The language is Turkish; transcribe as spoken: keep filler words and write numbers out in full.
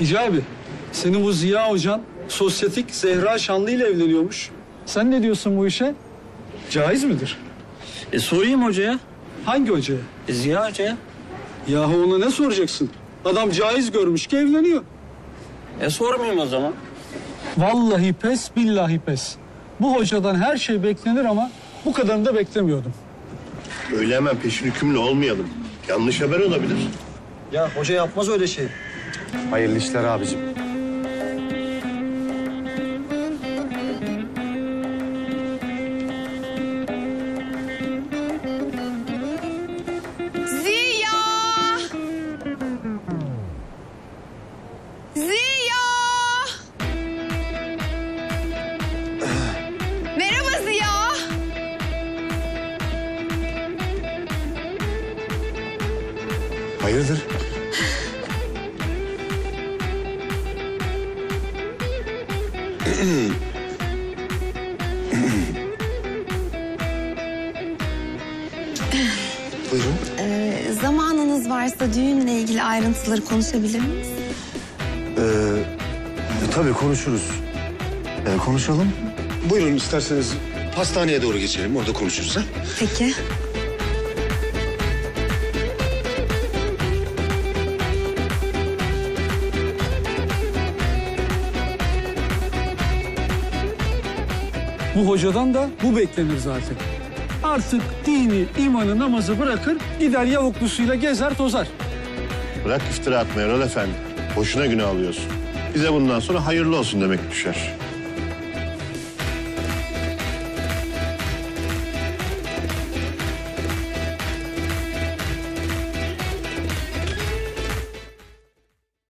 İcra abi, senin bu Ziya hocan sosyetik Zehra Şanlı ile evleniyormuş. Sen ne diyorsun bu işe? Caiz midir? E sorayım hocaya. Hangi hocaya? E, Ziya hocaya. Yahu ona ne soracaksın? Adam caiz görmüş ki evleniyor. E sormayayım o zaman. Vallahi pes, billahi pes. Bu hocadan her şey beklenir ama bu kadarını da beklemiyordum. Öyle hemen peşin hükümlü olmayalım. Yanlış haber olabilir. Ya hoca yapmaz öyle şey. Hayırlı işler abicim. Hayırdır? Buyurun. Ee, zamanınız varsa düğünle ilgili ayrıntıları konuşabilir miyiz? Ee, tabii konuşuruz. Ee, konuşalım. Buyurun isterseniz pastaneye doğru geçelim. Orada konuşuruz ha. Peki. Bu hocadan da bu beklenir zaten. Artık dini, imanı, namazı bırakır, gider yavuklusuyla gezer, tozar. Bırak iftira atma Erol Efendi. Boşuna günah alıyorsun. Bize bundan sonra hayırlı olsun demek düşer.